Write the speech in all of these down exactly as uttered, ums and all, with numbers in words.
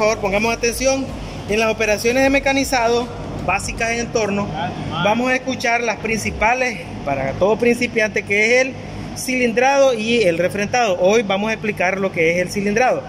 favor, pongamos atención. En las operaciones de mecanizado básicas en torno, vamos a escuchar las principales para todo principiante, que es el cilindrado y el refrentado. Hoy vamos a explicar lo que es el cilindrado.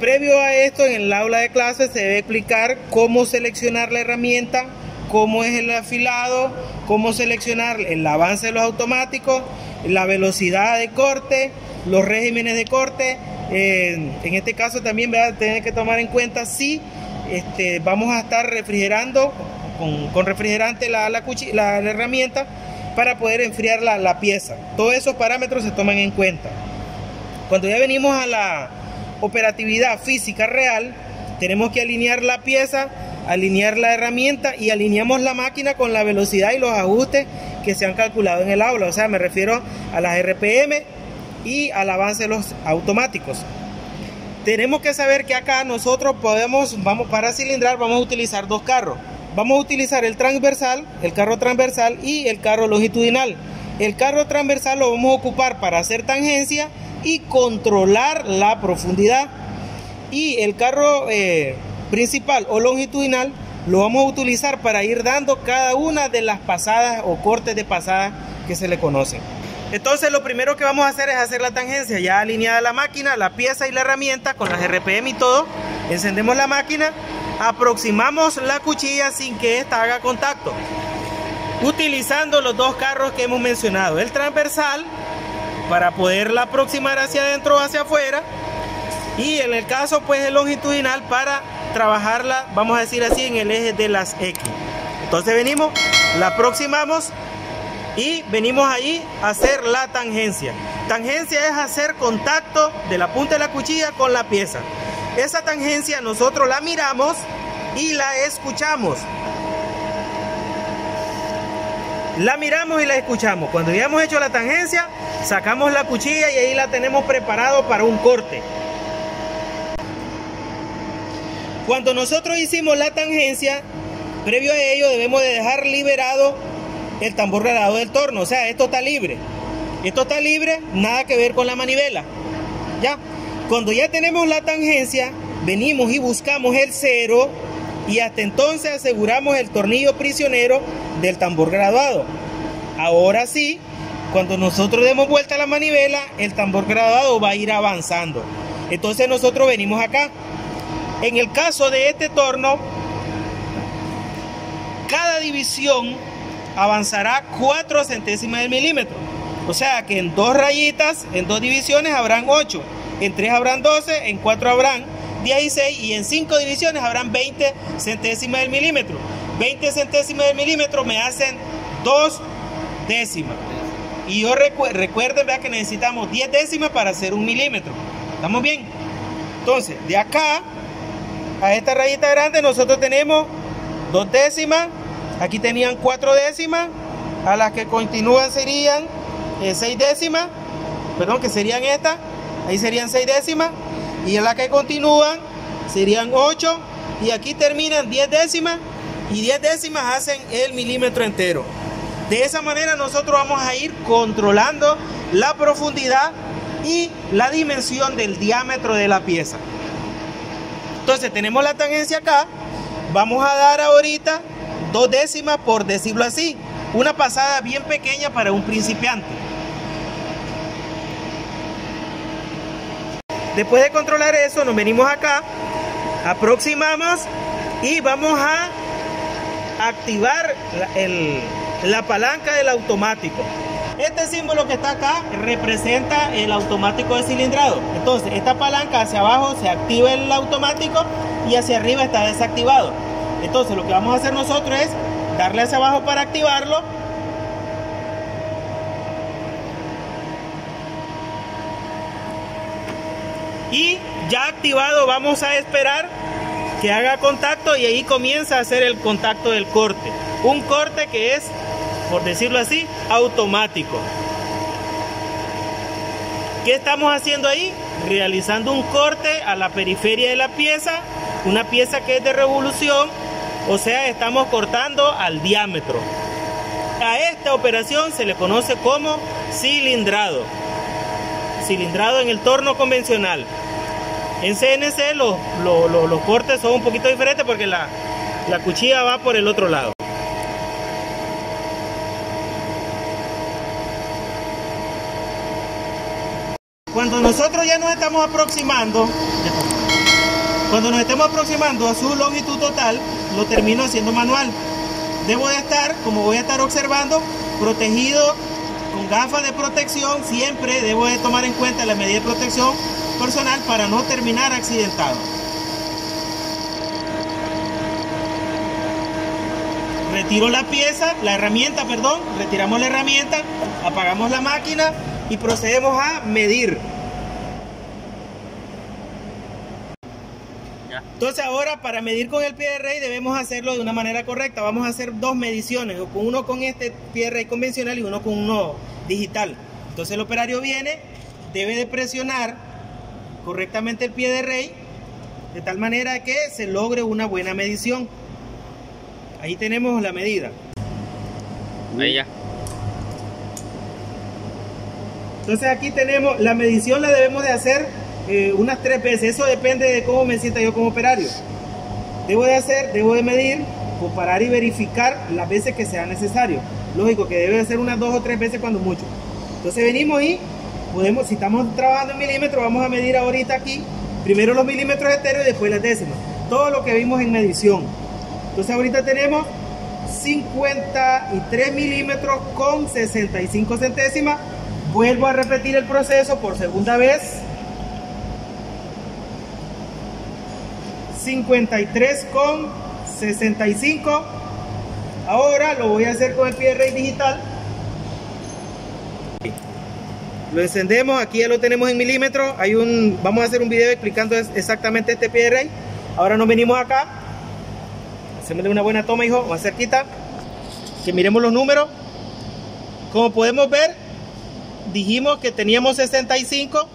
Previo a esto, en el aula de clase se debe explicar cómo seleccionar la herramienta, cómo es el afilado, cómo seleccionar el avance de los automáticos, la velocidad de corte, los regímenes de corte. Eh, en este caso también va a tener que tomar en cuenta si este, vamos a estar refrigerando con, con refrigerante la, la, la, la herramienta para poder enfriar la, la pieza. Todos esos parámetros se toman en cuenta. Cuando ya venimos a la operatividad física real, tenemos que alinear la pieza, alinear la herramienta y alineamos la máquina con la velocidad y los ajustes que se han calculado en el aula. O sea, me refiero a las R P M y al avance de los automáticos. Tenemos que saber que acá nosotros podemos, vamos para cilindrar, vamos a utilizar dos carros. Vamos a utilizar el transversal, el carro transversal y el carro longitudinal. El carro transversal lo vamos a ocupar para hacer tangencia y controlar la profundidad. Y el carro eh, principal o longitudinal lo vamos a utilizar para ir dando cada una de las pasadas o cortes de pasadas que se le conocen. Entonces lo primero que vamos a hacer es hacer la tangencia. Ya alineada la máquina, la pieza y la herramienta con las R P M y todo, encendemos la máquina, aproximamos la cuchilla sin que ésta haga contacto, utilizando los dos carros que hemos mencionado, el transversal para poderla aproximar hacia adentro o hacia afuera, y en el caso pues el longitudinal para trabajarla, vamos a decir así, en el eje de las X. Entonces venimos, la aproximamos y venimos ahí a hacer la tangencia. Tangencia es hacer contacto de la punta de la cuchilla con la pieza. Esa tangencia nosotros la miramos y la escuchamos. La miramos y la escuchamos. Cuando ya hemos hecho la tangencia, sacamos la cuchilla y ahí la tenemos preparado para un corte. Cuando nosotros hicimos la tangencia, previo a ello debemos de dejar liberado el tambor relajado del torno. O sea, esto está libre. Esto está libre, nada que ver con la manivela. Ya. Cuando ya tenemos la tangencia, venimos y buscamos el cero y hasta entonces aseguramos el tornillo prisionero del tambor graduado. Ahora sí, cuando nosotros demos vuelta a la manivela, el tambor graduado va a ir avanzando. Entonces nosotros venimos acá. En el caso de este torno, cada división avanzará cuatro centésimas del milímetro. O sea que en dos rayitas, en dos divisiones habrán ocho, en tres habrán doce, en cuatro habrán dieciséis y en cinco divisiones habrán veinte centésimas del milímetro. veinte centésimas del milímetro me hacen dos décimas. Y yo recu recuerden vea, que necesitamos diez décimas para hacer un milímetro. ¿Estamos bien? Entonces, de acá a esta rayita grande nosotros tenemos dos décimas, aquí tenían cuatro décimas, a las que continúan serían eh, seis décimas, perdón, que serían estas, ahí serían seis décimas, y a las que continúan serían ocho, y aquí terminan diez décimas, y diez décimas hacen el milímetro entero. De esa manera nosotros vamos a ir controlando la profundidad y la dimensión del diámetro de la pieza. Entonces tenemos la tangencia acá, vamos a dar ahorita dos décimas, por decirlo así, una pasada bien pequeña para un principiante. Después de controlar eso, nos venimos acá, aproximamos y vamos a activar la, el, la palanca del automático. Este símbolo que está acá representa el automático de cilindrado. Entonces, esta palanca hacia abajo se activa el automático y hacia arriba está desactivado. Entonces, lo que vamos a hacer nosotros es darle hacia abajo para activarlo. Y ya activado, vamos a esperar que haga contacto y ahí comienza a hacer el contacto del corte. Un corte que es, por decirlo así, automático. ¿Qué estamos haciendo ahí? Realizando un corte a la periferia de la pieza, una pieza que es de revolución, o sea, estamos cortando al diámetro. A esta operación se le conoce como cilindrado, cilindrado en el torno convencional. En C N C los, los, los, los cortes son un poquito diferentes porque la, la cuchilla va por el otro lado. Cuando nosotros ya nos estamos aproximando, cuando nos estemos aproximando a su longitud total, lo termino haciendo manual. Debo de estar, como voy a estar observando, protegido con gafas de protección. Siempre debo de tomar en cuenta la medida de protección personal para no terminar accidentado. Retiro la pieza, la herramienta, perdón, retiramos la herramienta, apagamos la máquina y procedemos a medir. Entonces ahora, para medir con el pie de rey debemos hacerlo de una manera correcta. Vamos a hacer dos mediciones, uno con este pie de rey convencional y uno con uno digital. Entonces el operario viene, debe de presionar correctamente el pie de rey de tal manera que se logre una buena medición. Ahí tenemos la medida. Ahí ya. Entonces aquí tenemos, la medición la debemos de hacer eh, unas tres veces. Eso depende de cómo me sienta yo como operario. Debo de hacer, debo de medir, comparar y verificar las veces que sea necesario. Lógico que debe de hacer unas dos o tres veces cuando mucho. Entonces venimos y podemos, si estamos trabajando en milímetros, vamos a medir ahorita aquí, primero los milímetros estéreos y después las décimas. Todo lo que vimos en medición. Entonces ahorita tenemos cincuenta y tres milímetros con sesenta y cinco centésimas. Vuelvo a repetir el proceso por segunda vez. cincuenta y tres con sesenta y cinco. Ahora lo voy a hacer con el pie de rey digital. Lo encendemos, aquí ya lo tenemos en milímetros. Hay un, vamos a hacer un video explicando exactamente este pie de rey. Ahora nos venimos acá. Hacemos una buena toma, hijo, más cerquita. Que miremos los números. Como podemos ver, dijimos que teníamos sesenta y cinco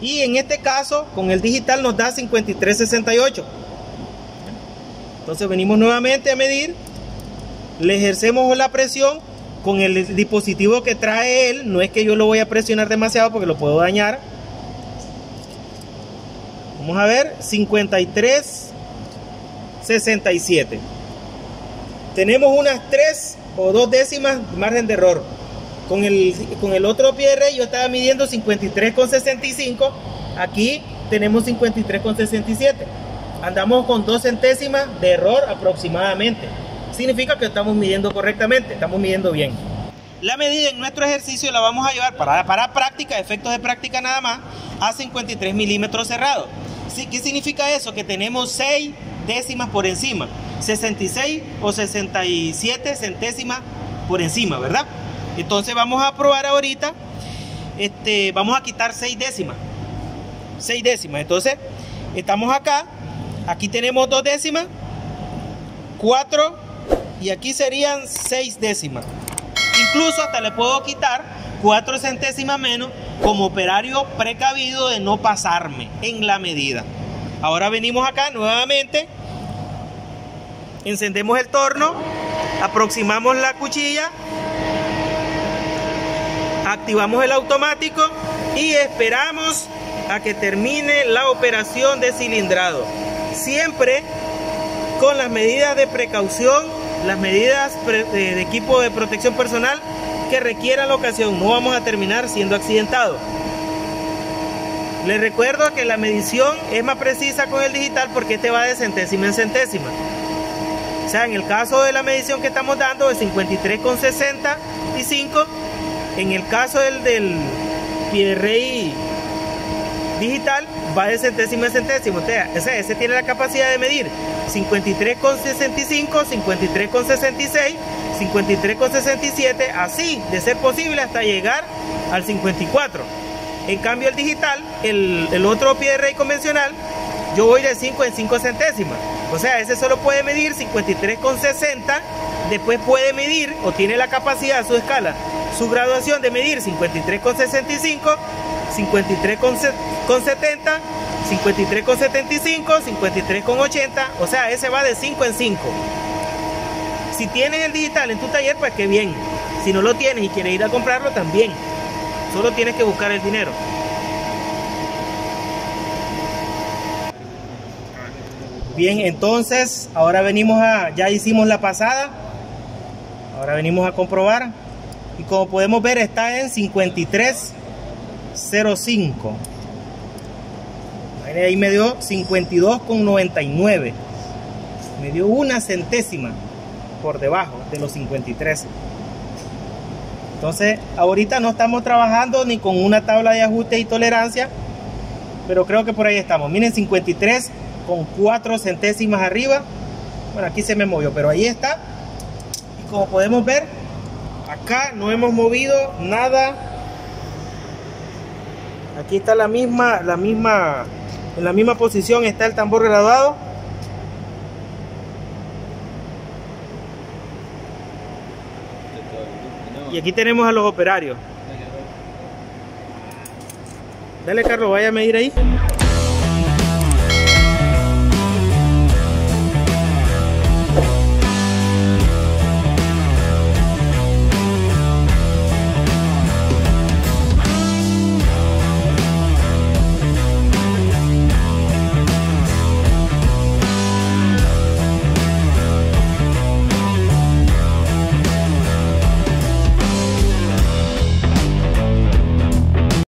y en este caso con el digital nos da cincuenta y tres sesenta y ocho. Entonces venimos nuevamente a medir, le ejercemos la presión con el dispositivo que trae él. No es que yo lo voy a presionar demasiado porque lo puedo dañar. Vamos a ver, cincuenta y tres sesenta y siete. Tenemos unas tres o dos décimas margen de error. Con el, con el otro pie de rey yo estaba midiendo cincuenta y tres con sesenta y cinco, aquí tenemos cincuenta y tres con sesenta y siete. Andamos con dos centésimas de error aproximadamente. Significa que estamos midiendo correctamente, estamos midiendo bien. La medida en nuestro ejercicio la vamos a llevar para, para práctica, efectos de práctica nada más, a cincuenta y tres milímetros cerrados. ¿Sí? ¿Qué significa eso? Que tenemos seis décimas por encima, sesenta y seis o sesenta y siete centésimas por encima, ¿verdad? Entonces vamos a probar ahorita, este, vamos a quitar seis décimas, seis décimas. Entonces estamos acá, aquí tenemos dos décimas, cuatro y aquí serían seis décimas. Incluso hasta le puedo quitar cuatro centésimas menos como operario precavido de no pasarme en la medida. Ahora venimos acá nuevamente, encendemos el torno, aproximamos la cuchilla. Activamos el automático y esperamos a que termine la operación de cilindrado. Siempre con las medidas de precaución, las medidas de equipo de protección personal que requiera la ocasión. No vamos a terminar siendo accidentados. Les recuerdo que la medición es más precisa con el digital porque este va de centésima en centésima. O sea, en el caso de la medición que estamos dando de cincuenta y tres con sesenta y cinco, en el caso del, del pie de rey digital va de centésima en centésima. O sea, ese, ese tiene la capacidad de medir cincuenta y tres con sesenta y cinco, cincuenta y tres con sesenta y seis, cincuenta y tres con sesenta y siete, así de ser posible hasta llegar al cincuenta y cuatro. En cambio el digital, el, el otro pie de rey convencional, yo voy de cinco en cinco centésimas. O sea, ese solo puede medir cincuenta y tres con sesenta, después puede medir o tiene la capacidad a su escala, su graduación de medir cincuenta y tres con sesenta y cinco, cincuenta y tres con setenta, cincuenta y tres con setenta y cinco, cincuenta y tres con ochenta, o sea, ese va de cinco en cinco. Si tienes el digital en tu taller, pues qué bien. Si no lo tienes y quieres ir a comprarlo, también. Solo tienes que buscar el dinero. Bien, entonces ahora venimos a, ya hicimos la pasada, ahora venimos a comprobar y como podemos ver está en cincuenta y tres cero cinco. Ahí me dio cincuenta y dos con noventa y nueve, me dio una centésima por debajo de los cincuenta y tres. Entonces ahorita no estamos trabajando ni con una tabla de ajuste y tolerancia, pero creo que por ahí estamos. Miren, cincuenta y tres con cuatro centésimas arriba. Bueno, aquí se me movió, pero ahí está. Y como podemos ver, acá no hemos movido nada. Aquí está la misma, la misma, en la misma posición está el tambor graduado. Y aquí tenemos a los operarios. Dale, Carlos, vaya a medir ahí.